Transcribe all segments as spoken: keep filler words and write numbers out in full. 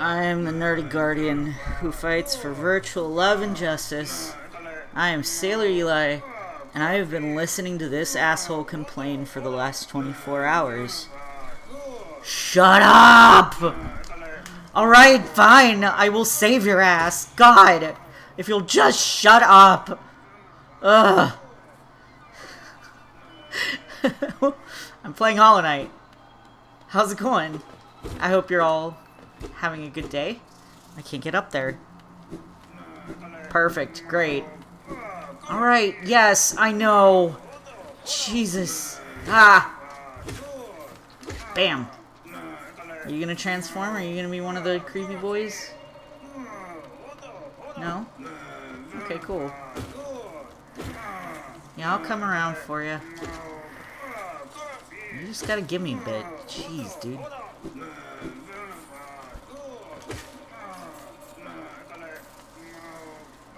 I am the nerdy guardian who fights for virtual love and justice. I am Sailor Eli, and I have been listening to this asshole complain for the last twenty-four hours. Shut up! Alright, fine, I will save your ass. God, if you'll just shut up! Ugh. I'm playing Hollow Knight. How's it going? I hope you're all having a good day. I can't get up there. Perfect, great. Alright, yes, I know. Jesus. Ah! Bam. Are you gonna transform? Are you gonna be one of the creepy boys? No? Okay, cool. Yeah, I'll come around for you. You just gotta give me a bit. Jeez, dude.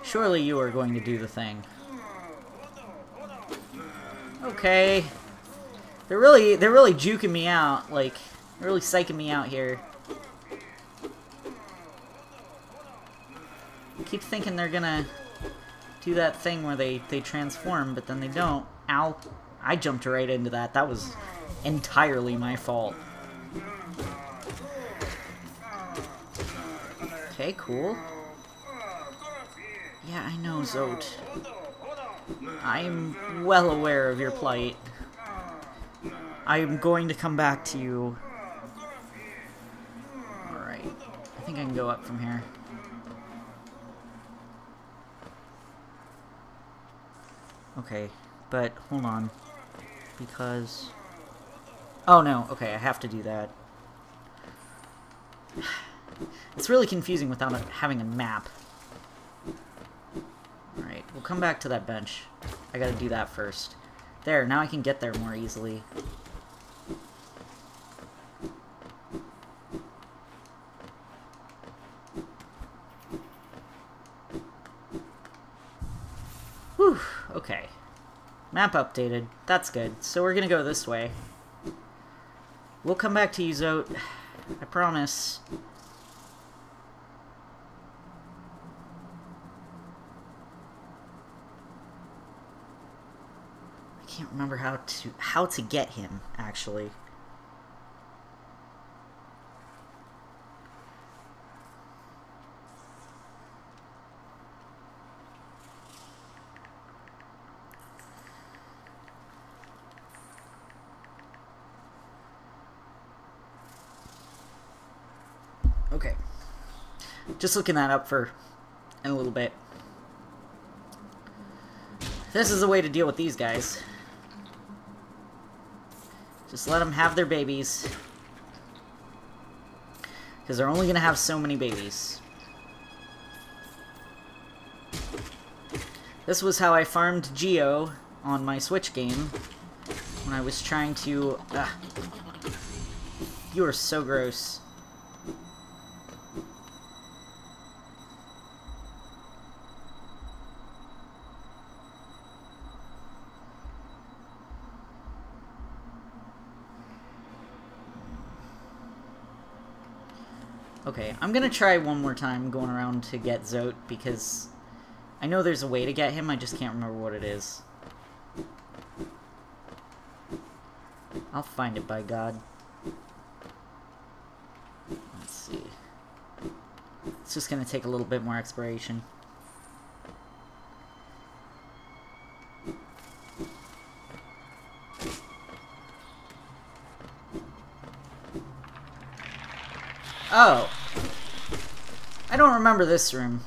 Surely you are going to do the thing. Okay. They're really, they're really juking me out, like, really psyching me out here. I keep thinking they're gonna do that thing where they, they transform, but then they don't. Ow. I jumped right into that. That was entirely my fault. Okay, cool. Yeah, I know, Zote. I'm well aware of your plight. I am going to come back to you. Alright. I think I can go up from here. Okay, but hold on. Because... oh no, okay, I have to do that. It's really confusing without having a map. Alright, we'll come back to that bench. I gotta do that first. There, now I can get there more easily. Whew, okay. Map updated. That's good. So we're gonna go this way. We'll come back to you, Zote. I promise. I can't remember how to how to get him, actually. Okay. Just looking that up for in a little bit. This is the way to deal with these guys. Just let them have their babies. Because they're only going to have so many babies. This was how I farmed Geo on my Switch game. When I was trying to... ugh. You are so gross. Okay, I'm gonna try one more time going around to get Zote, because I know there's a way to get him, I just can't remember what it is. I'll find it, by God. Let's see. It's just gonna take a little bit more exploration. Oh. I don't remember this room.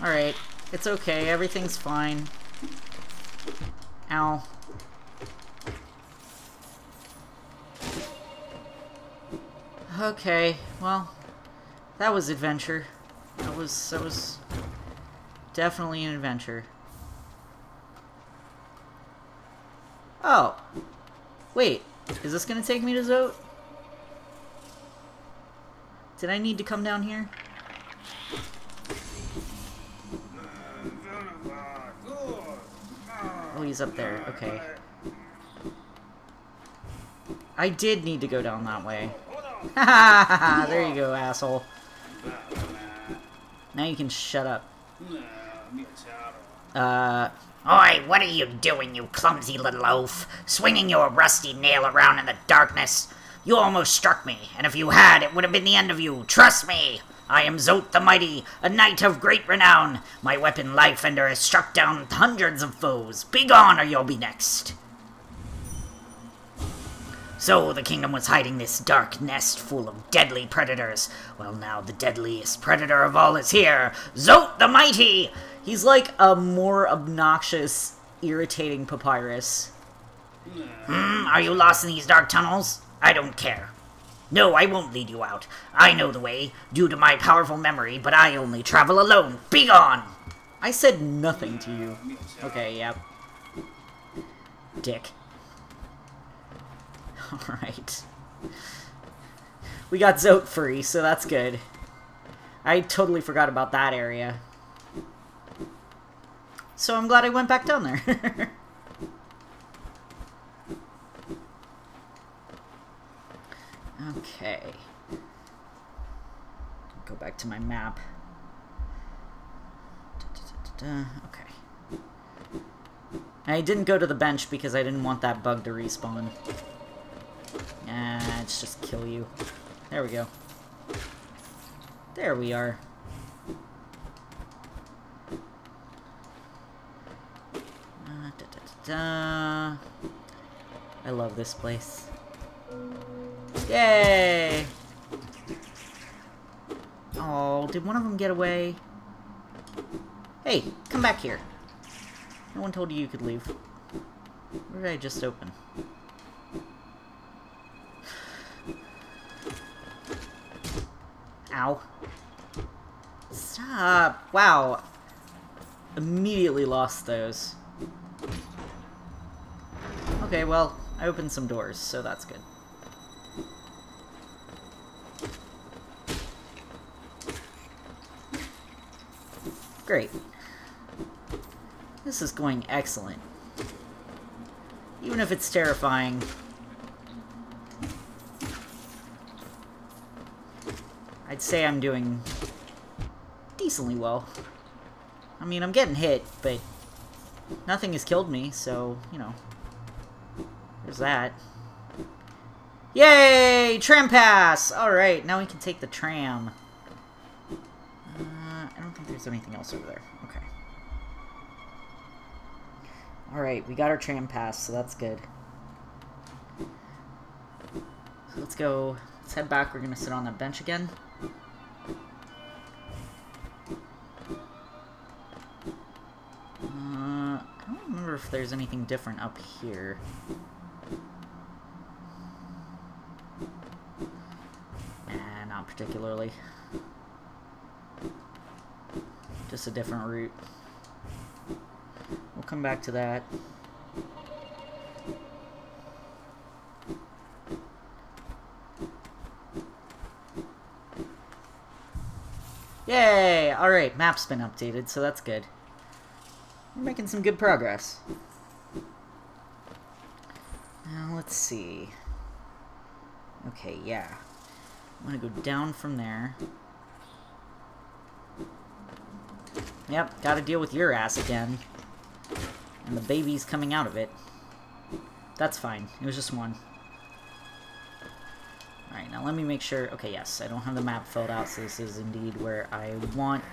Alright. It's okay. Everything's fine. Ow. Okay, well, that was adventure. That was, that was definitely an adventure. Oh. Wait, is this gonna take me to Zote? Did I need to come down here? Oh, he's up there. Okay. I did need to go down that way. Ha! There you go, asshole. Now you can shut up. Uh... Oi, what are you doing, you clumsy little oaf? Swinging your rusty nail around in the darkness? You almost struck me, and if you had, it would have been the end of you. Trust me! I am Zote the Mighty, a knight of great renown. My weapon Lifeender has struck down hundreds of foes. Be gone, or you'll be next. So, the kingdom was hiding this dark nest full of deadly predators. Well, now the deadliest predator of all is here, Zote the Mighty! He's like a more obnoxious, irritating papyrus. Hmm, are you lost in these dark tunnels? I don't care. No, I won't lead you out. I know the way, due to my powerful memory, but I only travel alone. Be gone! I said nothing to you. Okay, yeah. Dick. Alright. We got Zote free, so that's good. I totally forgot about that area. So I'm glad I went back down there. Okay. Go back to my map. Da, da, da, da, da. Okay. I didn't go to the bench because I didn't want that bug to respawn. Ah, it's just kill you. There we go. There we are. Uh, da, da, da, da. I love this place. Yay! Oh, did one of them get away? Hey, come back here. No one told you you could leave. What did I just open? Ow. Stop. Wow. Immediately lost those. Okay, well, I opened some doors, so that's good. Great. This is going excellent. Even if it's terrifying. I'd say I'm doing decently well. I mean, I'm getting hit, but nothing has killed me, so, you know. There's that. Yay! Tram pass! Alright, now we can take the tram. Uh, I don't think there's anything else over there. Okay. Alright, we got our tram pass, so that's good. So let's go. Let's head back. We're gonna sit on that bench again. If there's anything different up here. Nah, not particularly. Just a different route. We'll come back to that. Yay! Alright, map's been updated, so that's good. We're making some good progress. Now, let's see. Okay, yeah. I'm gonna go down from there. Yep, gotta deal with your ass again. And the baby's coming out of it. That's fine. It was just one. Alright, now let me make sure... Okay, yes, I don't have the map filled out, so this is indeed where I want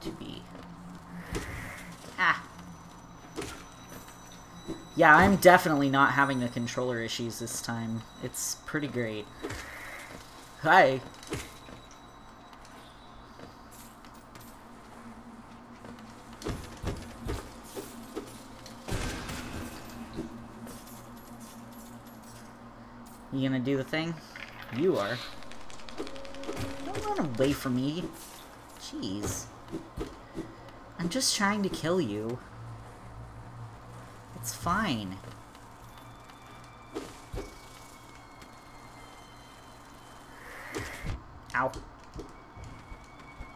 to be. Ah. Yeah, I'm definitely not having the controller issues this time. It's pretty great. Hi. You gonna do the thing? You are. Don't run away from me. Jeez. I'm just trying to kill you. It's fine. Ow.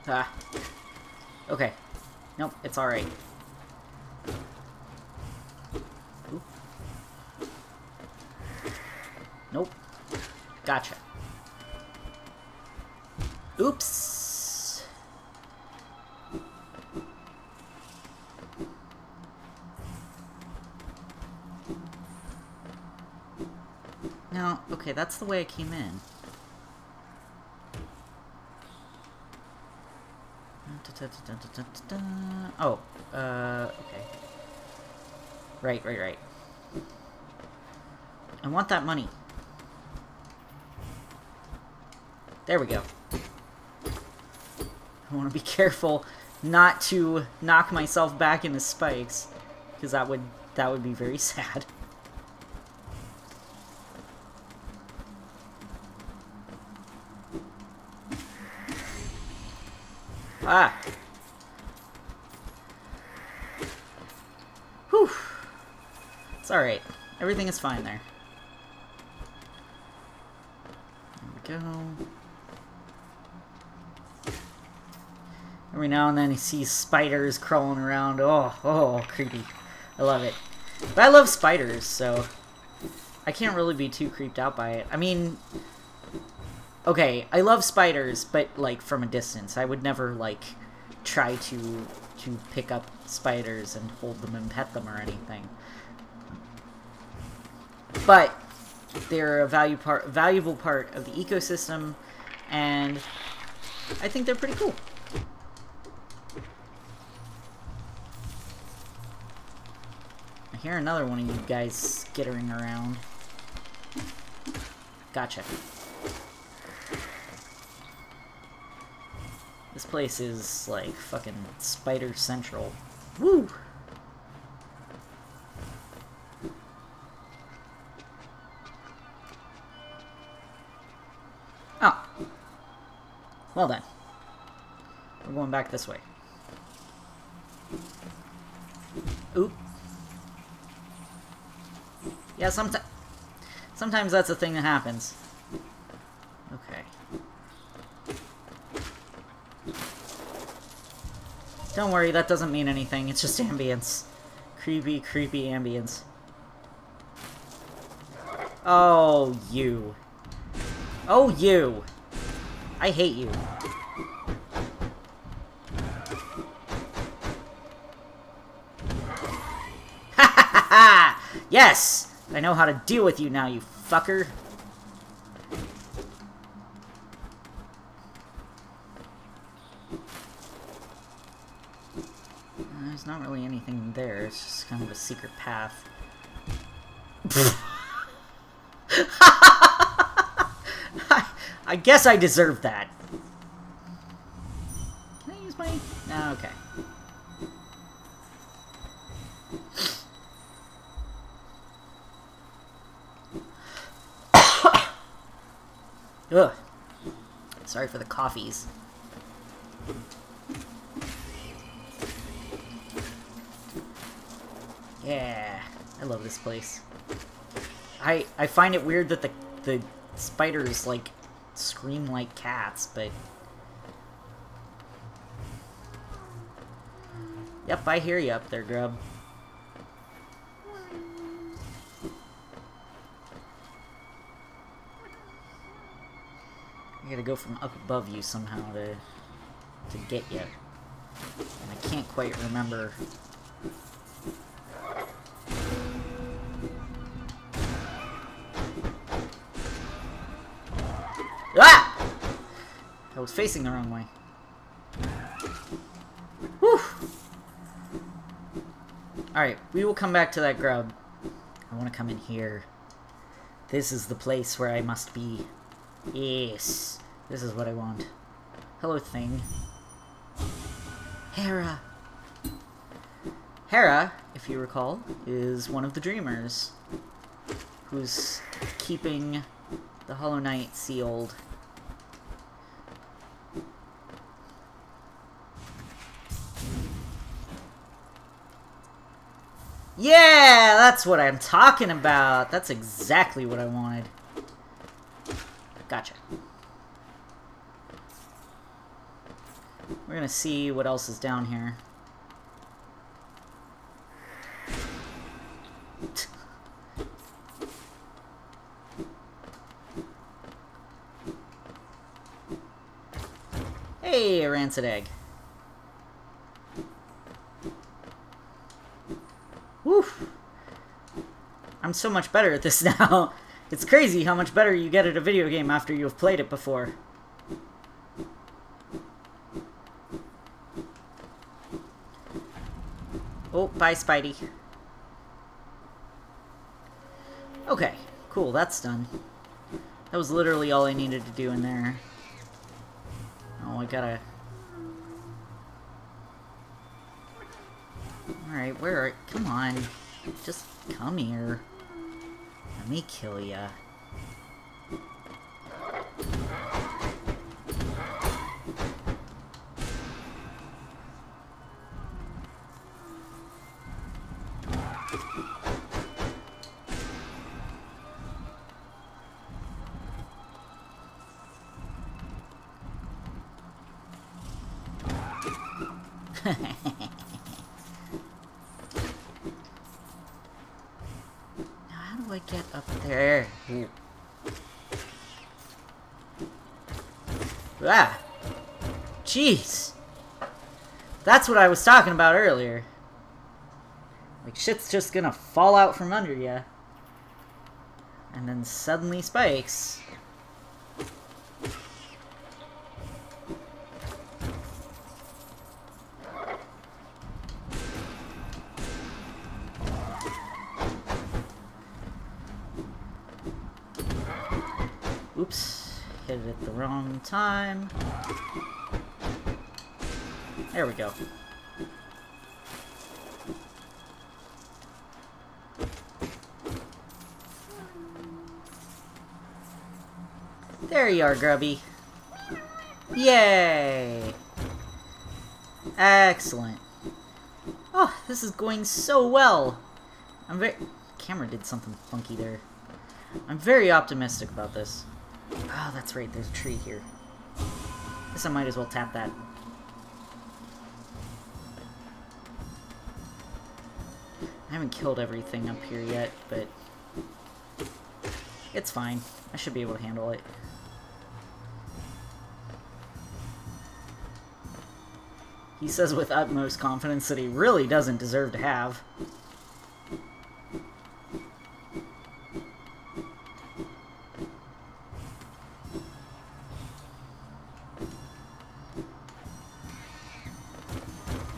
Ah. Okay. Nope, it's alright. Nope. Gotcha. Oops. No, okay, that's the way I came in. Oh, uh, okay. Right, right, right. I want that money. There we go. I want to be careful not to knock myself back into spikes, because that would that would be very sad. Ah. Whew. It's all right. Everything is fine there. There we go. Every now and then you see spiders crawling around. Oh, oh, creepy. I love it. But I love spiders, so I can't really be too creeped out by it. I mean, okay, I love spiders, but, like, from a distance. I would never, like, try to to pick up spiders and hold them and pet them or anything. But they're a value part, valuable part of the ecosystem, and I think they're pretty cool. I hear another one of you guys skittering around. Gotcha. This place is, like, fucking Spider Central. Woo! Oh. Well then. We're going back this way. Oop. Yeah, sometimes sometimes that's a thing that happens. Okay. Don't worry, that doesn't mean anything. It's just ambience. Creepy, creepy ambience. Oh, you. Oh, you. I hate you. Ha ha ha! Yes! I know how to deal with you now, you fucker. There's not really anything there. It's just kind of a secret path. I, I guess I deserve that. Can I use my... No, okay. Ugh. Sorry for the coffees. Yeah, I love this place. I I find it weird that the the spiders like scream like cats, but yep, I hear you up there, grub. I gotta go from up above you somehow to to get you. And I can't quite remember. Ah! I was facing the wrong way. Whew! Alright, we will come back to that grub. I wanna come in here. This is the place where I must be. Yes. This is what I want. Hello, thing. Herrah. Herrah, if you recall, is one of the dreamers who's keeping the Hollow Knight sealed. Yeah, that's what I'm talking about. That's exactly what I wanted. Gotcha. We're gonna see what else is down here. Hey, a rancid egg. Woof! I'm so much better at this now. It's crazy how much better you get at a video game after you've played it before. Oh, bye, Spidey. Okay, cool, that's done. That was literally all I needed to do in there. Oh, I gotta... Alright, where are... Come on. Just come here. Let me kill ya. Ah! Jeez! That's what I was talking about earlier. Like, shit's just gonna fall out from under ya. And then suddenly spikes. Oops. Hit it at the wrong time. There we go. There you are, Grubby. Yay! Excellent. Oh, this is going so well. I'm very... Camera did something funky there. I'm very optimistic about this. Oh, that's right, there's a tree here. Guess I might as well tap that. I haven't killed everything up here yet, but... It's fine. I should be able to handle it. He says with utmost confidence that he really doesn't deserve to have.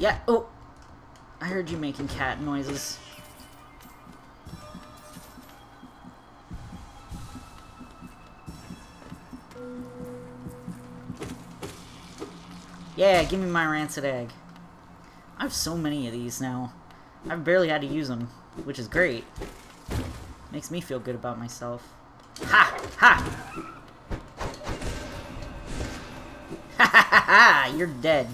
Yeah, oh! I heard you making cat noises. Yeah, give me my rancid egg. I have so many of these now. I've barely had to use them, which is great. Makes me feel good about myself. Ha! Ha! Ha ha ha ha! You're dead.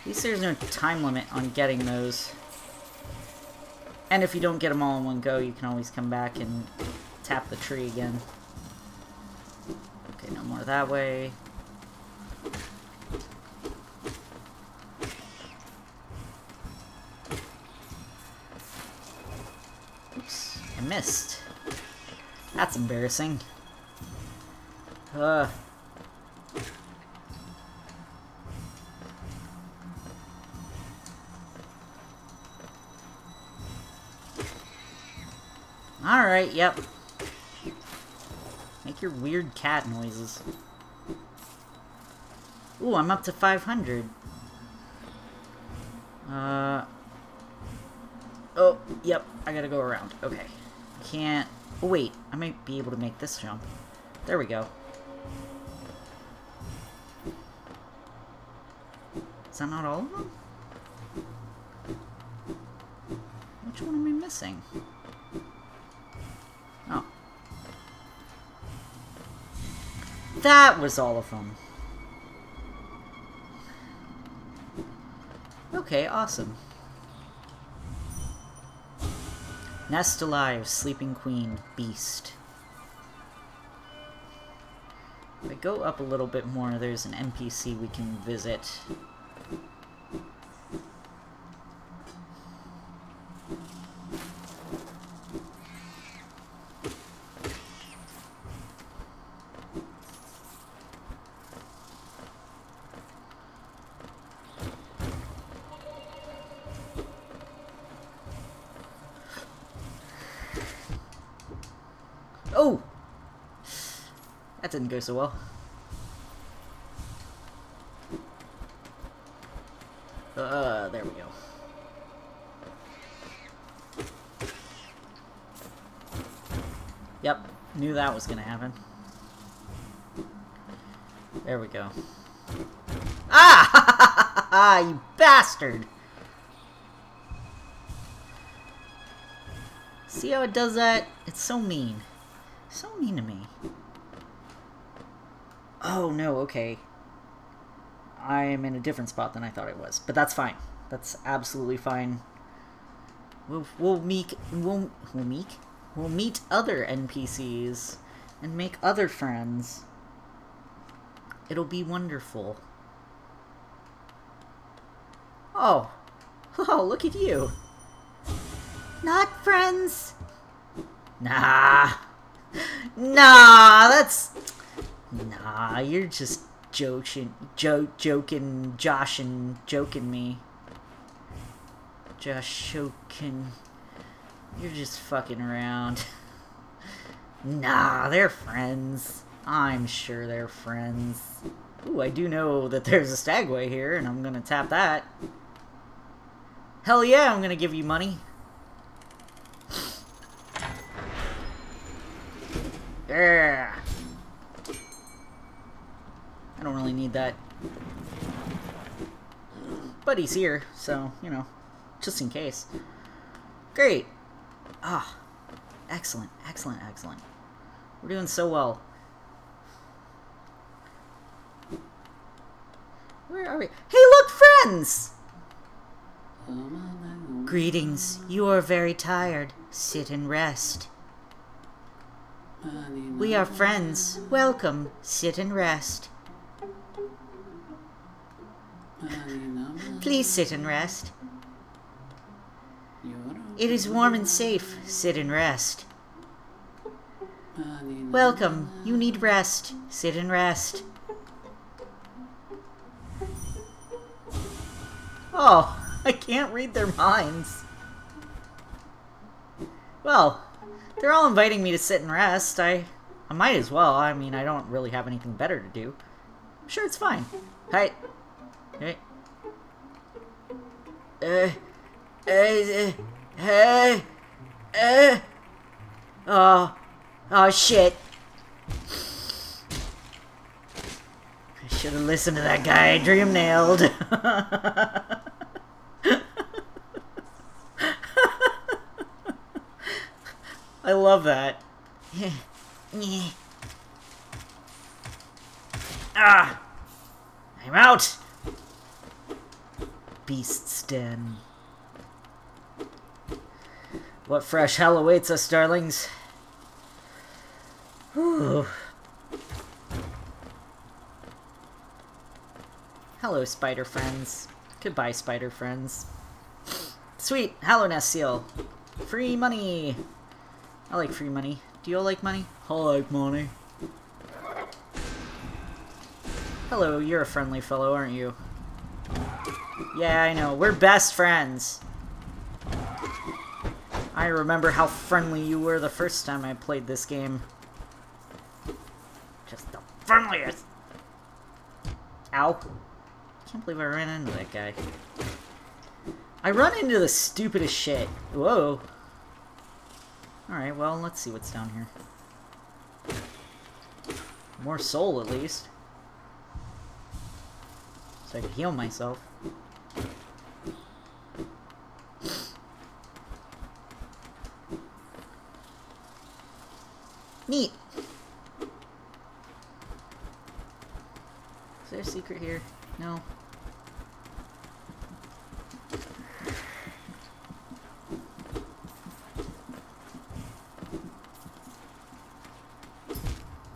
At least there's no time limit on getting those. And if you don't get them all in one go, you can always come back and tap the tree again. Okay, no more that way. Oops, I missed. That's embarrassing. Ugh. Alright, yep. Make your weird cat noises. Ooh, I'm up to five hundred. Uh... Oh, yep, I gotta go around. Okay. I can't... Oh, wait. I might be able to make this jump. There we go. Is that not all of them? Which one am I missing? Oh. That was all of them. Okay, awesome. Nest alive, sleeping queen, beast. If I go up a little bit more, there's an N P C we can visit. Didn't go so well. Uh, there we go. Yep, knew that was gonna happen. There we go. Ah! You bastard! See how it does that? It's so mean. So mean to me. Oh, no, okay. I am in a different spot than I thought it was. But that's fine. That's absolutely fine. We'll, we'll, meek, we'll, we'll, meek? we'll meet other N P Cs and make other friends. It'll be wonderful. Oh. Oh, look at you. Not friends. Nah. Nah, that's... Nah, you're just joking, jo joking, joshing, joking me. Joshoking. You're just fucking around. Nah, they're friends. I'm sure they're friends. Ooh, I do know that there's a stagway here, and I'm gonna tap that. Hell yeah, I'm gonna give you money. Yeah. I don't really need that. But he's here, so, you know, just in case. Great! Ah, excellent, excellent, excellent. We're doing so well. Where are we? Hey, look, friends! Greetings, you are very tired. Sit and rest. We are friends. Welcome, sit and rest. Please sit and rest. It is warm and safe. Sit and rest. Welcome. You need rest. Sit and rest. Oh, I can't read their minds. Well, they're all inviting me to sit and rest. I, I might as well. I mean, I don't really have anything better to do. I'm sure it's fine. Hi. Hey. Uh, uh, uh, uh, uh. Oh, oh shit. I should have listened to that guy. I dream nailed. I love that. Ah, I'm out. Beast's den. What fresh hell awaits us, darlings? Whew. Hello, spider friends. Goodbye, spider friends. Sweet, Hollow Nest seal. Free money. I like free money. Do you all like money? I like money. Hello, you're a friendly fellow, aren't you? Yeah, I know. We're best friends. I remember how friendly you were the first time I played this game. Just the friendliest! Ow. Can't believe I ran into that guy. I run into the stupidest shit. Whoa. Alright, well, let's see what's down here. More soul, at least. So I can heal myself. Neat. Is there a secret here? No.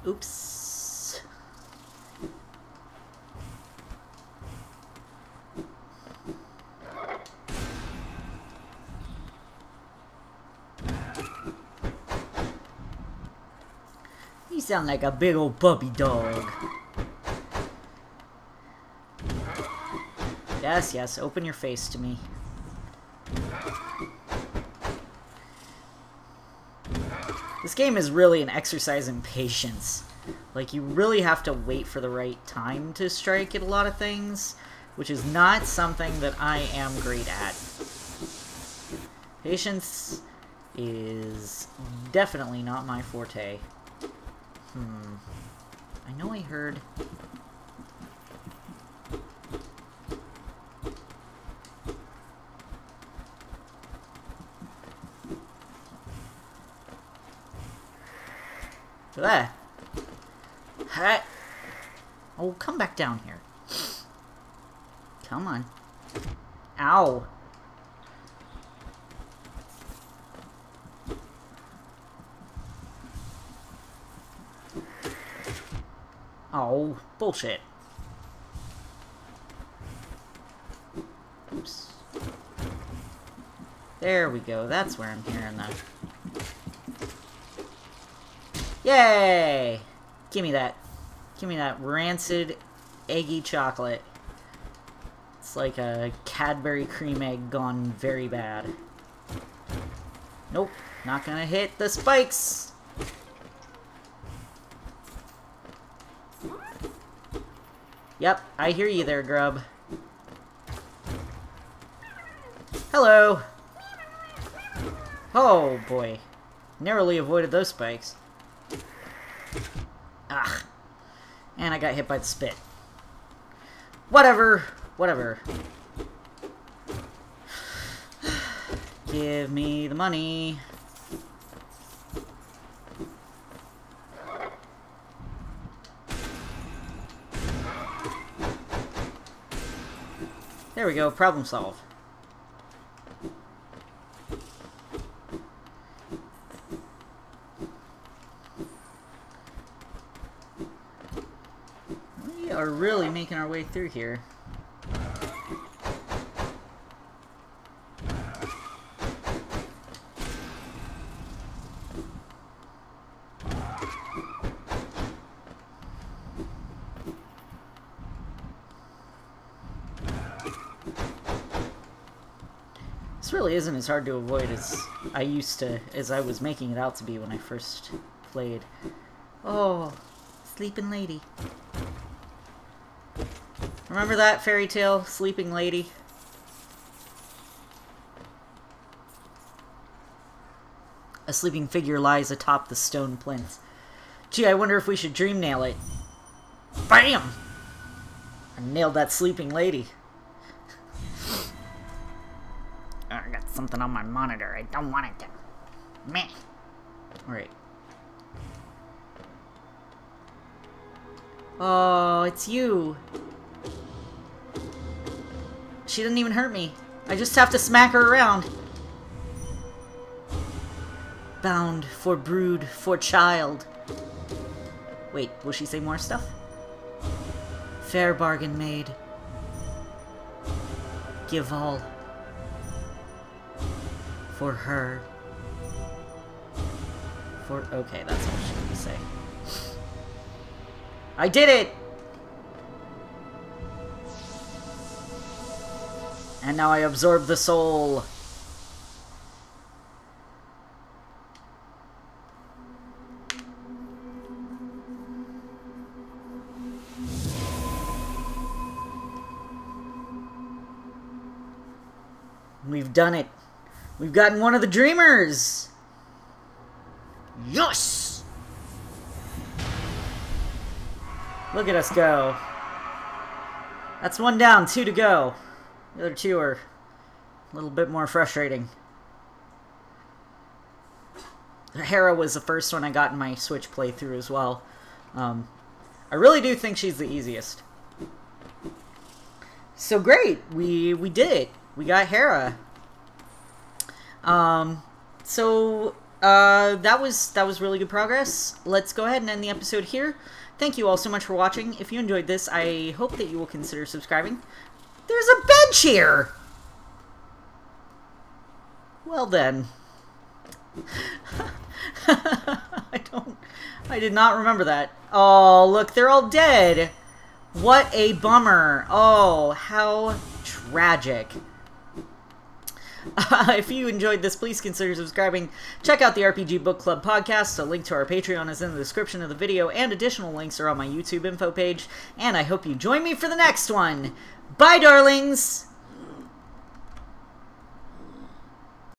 Oops. You sound like a big old puppy dog. Yes, yes, open your face to me. This game is really an exercise in patience. Like, you really have to wait for the right time to strike at a lot of things, which is not something that I am great at. Patience is definitely not my forte. Hmm. I know I heard... There. Hey. Oh, come back down here. Come on. Ow. Oh, bullshit. Oops. There we go. That's where I'm hearing that. Yay! Give me that. Give me that rancid, eggy chocolate. It's like a Cadbury cream egg gone very bad. Nope. Not gonna hit the spikes! Yep, I hear you there, Grub. Hello! Oh, boy. Narrowly avoided those spikes. Ugh. And I got hit by the spit. Whatever. Whatever. Give me the money. There we go. Problem solved. Are really making our way through here. This really isn't as hard to avoid as I used to, as I was making it out to be when I first played. Oh, sleeping lady. Remember that fairy tale, Sleeping Lady? A sleeping figure lies atop the stone plinth. Gee, I wonder if we should dream nail it. Bam! I nailed that sleeping lady. I got something on my monitor. I don't want it to. Meh. Alright. Oh, it's you. She didn't even hurt me. I just have to smack her around. Bound for brood for child. Wait, will she say more stuff? Fair bargain made. Give all. For her. For... Okay, that's all she had to say. I did it! And now I absorb the soul. We've done it. We've gotten one of the dreamers. Yes! Look at us go. That's one down, two to go. The other two are a little bit more frustrating. Herrah was the first one I got in my Switch playthrough as well. Um, I really do think she's the easiest. So great! We we did it! We got Herrah! Um, so uh, that was that was really good progress. Let's go ahead and end the episode here. Thank you all so much for watching. If you enjoyed this, I hope that you will consider subscribing. There's a bench here! Well then. I don't... I did not remember that. Oh, look, they're all dead! What a bummer. Oh, how tragic. Uh, if you enjoyed this, please consider subscribing. Check out the R P G Book Club podcast. A link to our Patreon is in the description of the video, and additional links are on my YouTube info page. And I hope you join me for the next one. Bye, darlings!